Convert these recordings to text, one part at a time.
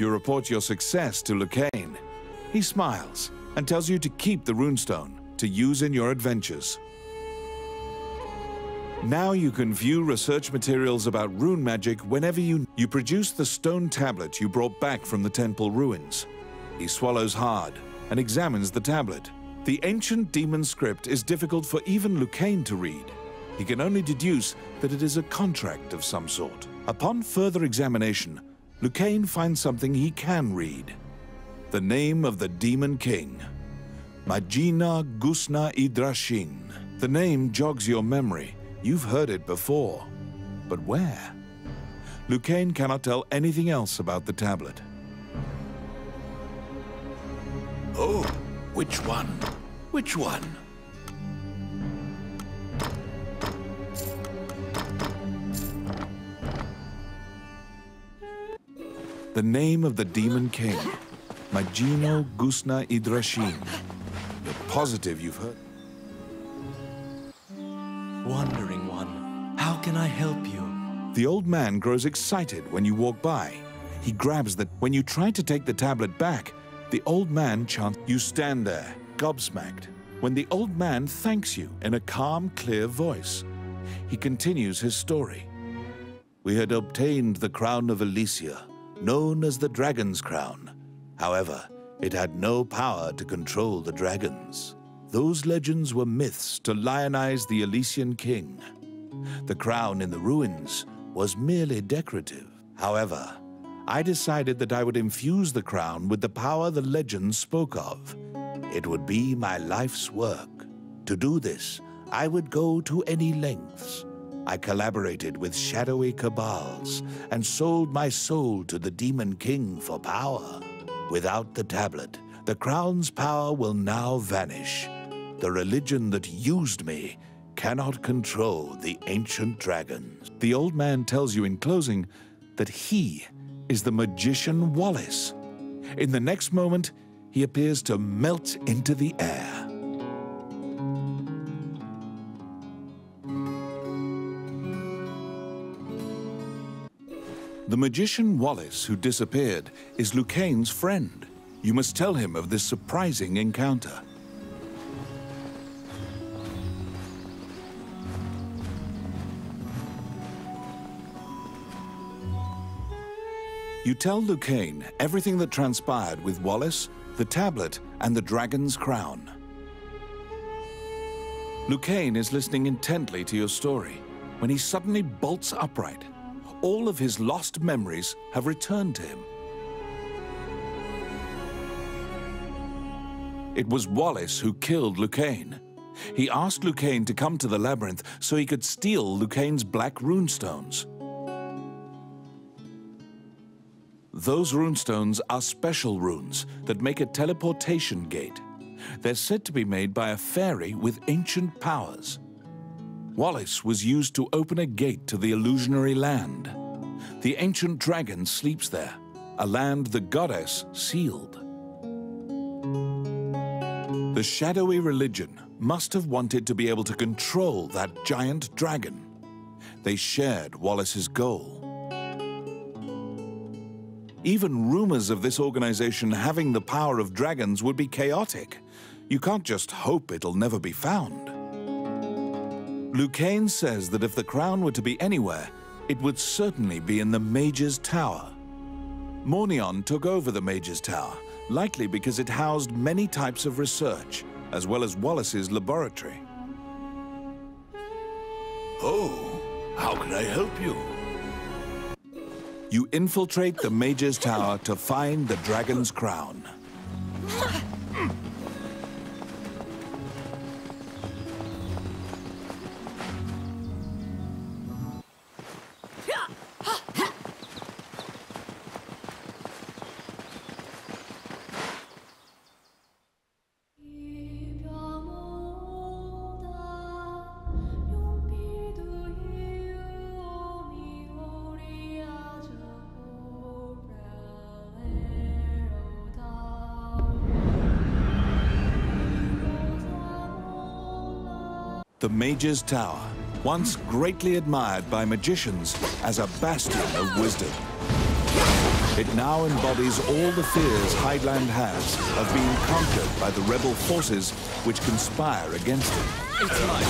You report your success to Lucane. He smiles and tells you to keep the runestone to use in your adventures. Now you can view research materials about rune magic whenever you produce the stone tablet you brought back from the temple ruins. He swallows hard and examines the tablet. The ancient demon script is difficult for even Lucane to read. He can only deduce that it is a contract of some sort. Upon further examination, Lucane finds something he can read. The name of the Demon King, Magina Gsnaidrashin. The name jogs your memory. You've heard it before, but where? Lucane cannot tell anything else about the tablet. Oh, which one? Which one? The name of the Demon King, Magina Gsnaidrashin. You're positive you've heard. Wandering one, how can I help you? The old man grows excited when you walk by. He grabs the... When you try to take the tablet back, the old man chants... You stand there, gobsmacked, when the old man thanks you in a calm, clear voice. He continues his story. We had obtained the crown of Alicia, known as the Dragon's Crown. However, it had no power to control the dragons. Those legends were myths to lionize the Elysian King. The crown in the ruins was merely decorative. However, I decided that I would infuse the crown with the power the legends spoke of. It would be my life's work. To do this, I would go to any lengths. I collaborated with shadowy cabals and sold my soul to the Demon King for power. Without the tablet, the crown's power will now vanish. The religion that used me cannot control the ancient dragons. The old man tells you in closing that he is the magician Wallace. In the next moment, he appears to melt into the air. The magician Wallace, who disappeared, is Lucane's friend. You must tell him of this surprising encounter. You tell Lucane everything that transpired with Wallace, the tablet, and the Dragon's Crown. Lucane is listening intently to your story when he suddenly bolts upright. All of his lost memories have returned to him. It was Wallace who killed Lucane. He asked Lucane to come to the labyrinth so he could steal Lucane's black runestones. Those runestones are special runes that make a teleportation gate. They're said to be made by a fairy with ancient powers. Wallace was used to open a gate to the illusionary land. The ancient dragon sleeps there, a land the goddess sealed. The shadowy religion must have wanted to be able to control that giant dragon. They shared Wallace's goal. Even rumors of this organization having the power of dragons would be chaotic. You can't just hope it'll never be found. Lucane says that if the crown were to be anywhere, it would certainly be in the Mage's Tower. Mornion took over the Mage's Tower, likely because it housed many types of research, as well as Wallace's laboratory. Oh, how can I help you? You infiltrate the Mage's Tower to find the Dragon's Crown. The Mage's Tower, once greatly admired by magicians as a bastion of wisdom. It now embodies all the fears Hydland has of being conquered by the rebel forces which conspire against him. It's my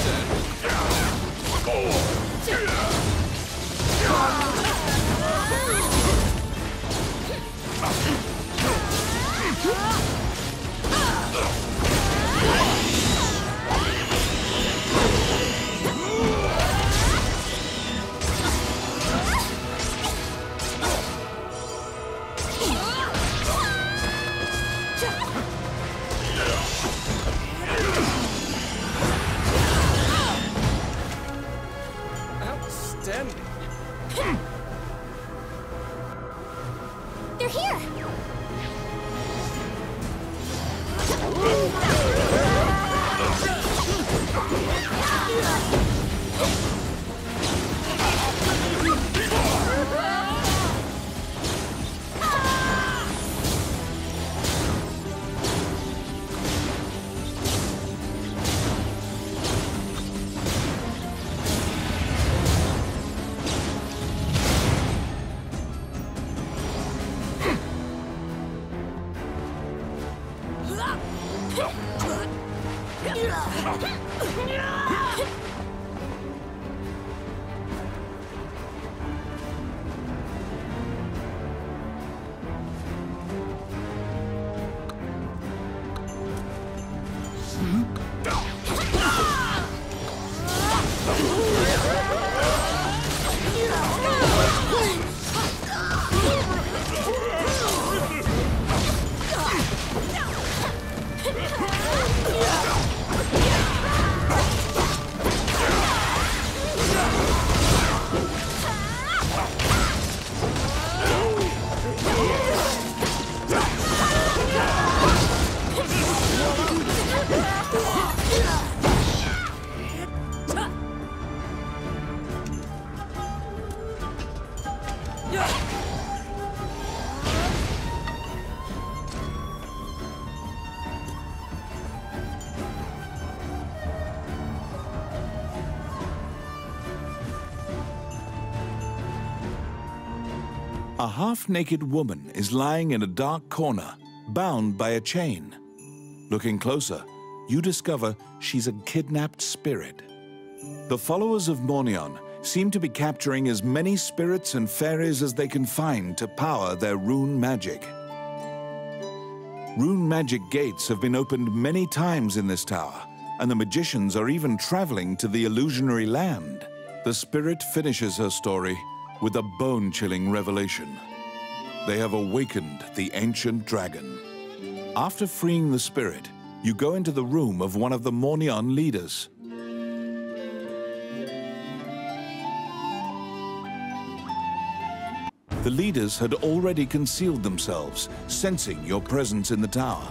A half-naked woman is lying in a dark corner, bound by a chain. Looking closer, you discover she's a kidnapped spirit. The followers of Mornion seem to be capturing as many spirits and fairies as they can find to power their rune magic. Rune magic gates have been opened many times in this tower, and the magicians are even traveling to the illusionary land. The spirit finishes her story with a bone-chilling revelation. They have awakened the ancient dragon. After freeing the spirit, you go into the room of one of the Mornion leaders. The leaders had already concealed themselves, sensing your presence in the tower.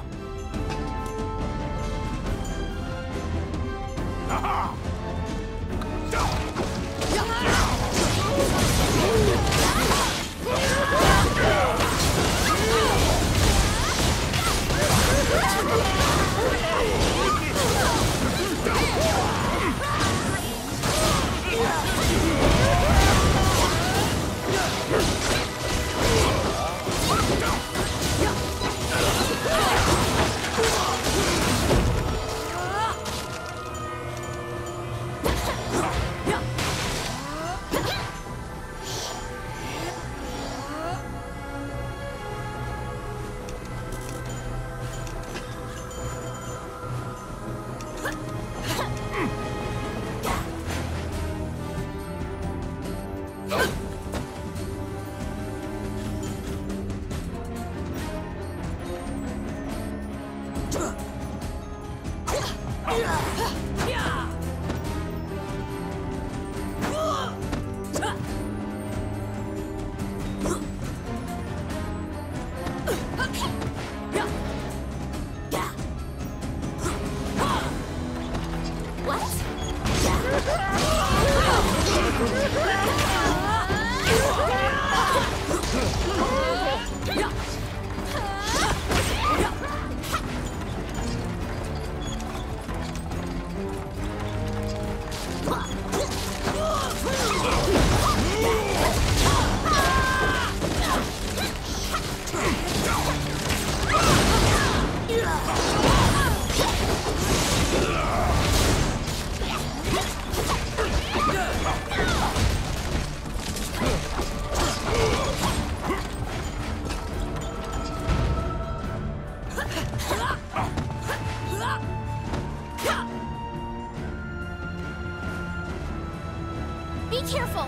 Be careful!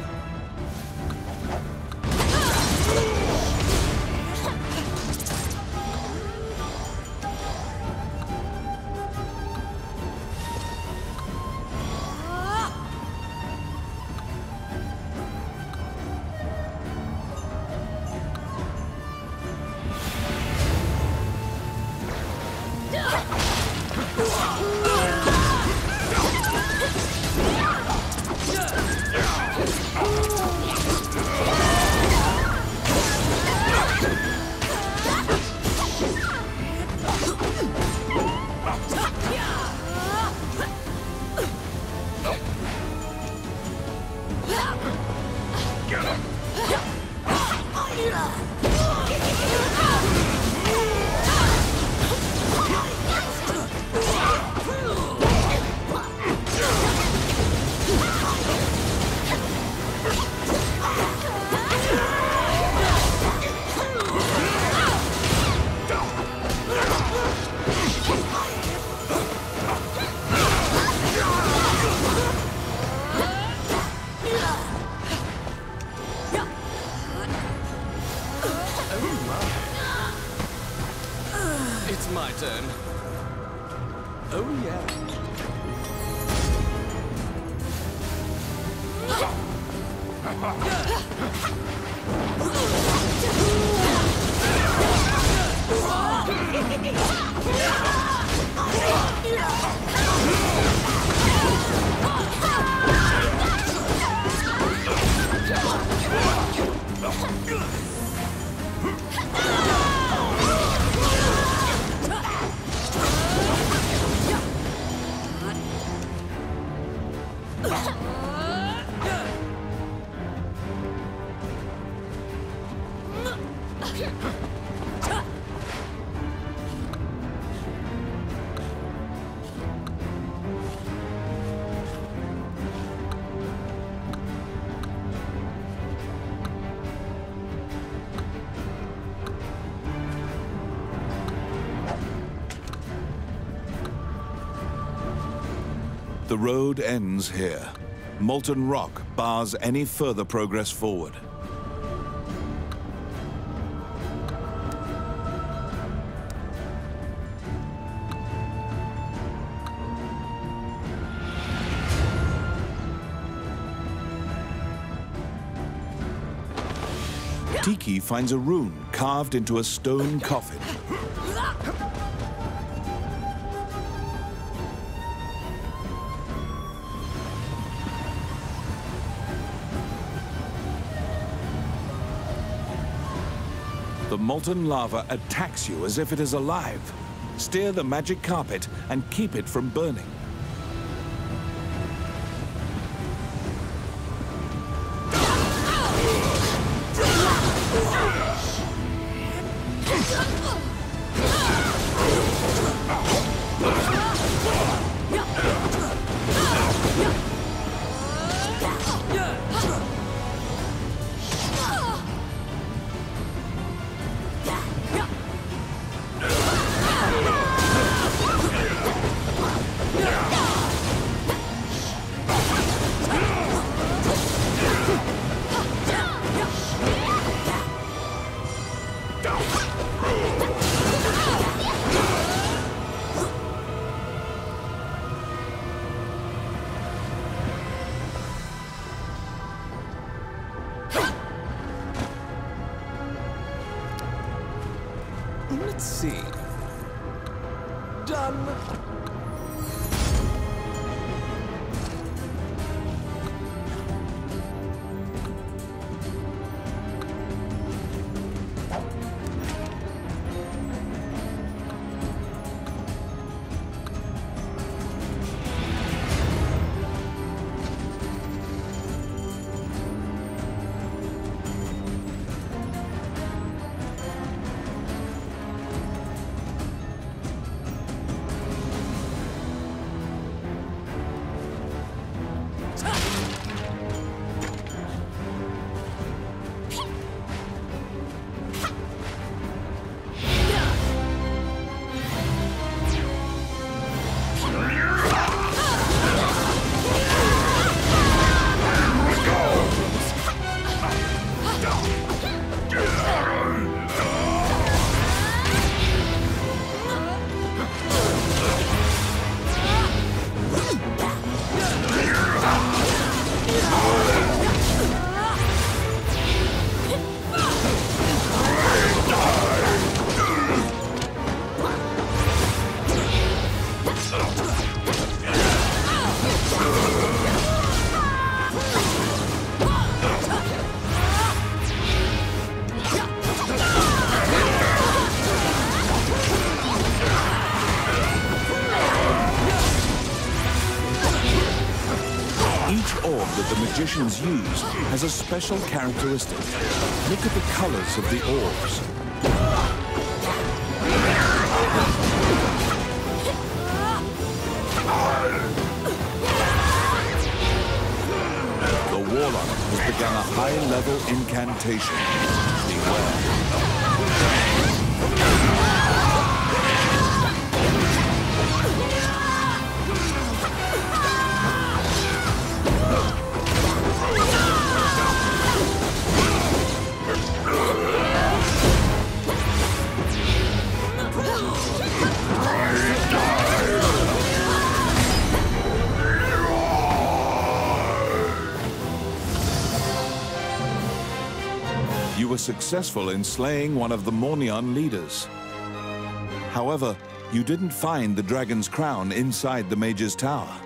The road ends here. Molten rock bars any further progress forward. Tiki finds a rune carved into a stone coffin. Molten lava attacks you as if it is alive. Steer the magic carpet and keep it from burning. The magicians use has a special characteristic. Look at the colors of the orbs. The warlock has begun a high-level incantation. Beware. You were successful in slaying one of the Mornion leaders. However, you didn't find the Dragon's Crown inside the Mage's Tower.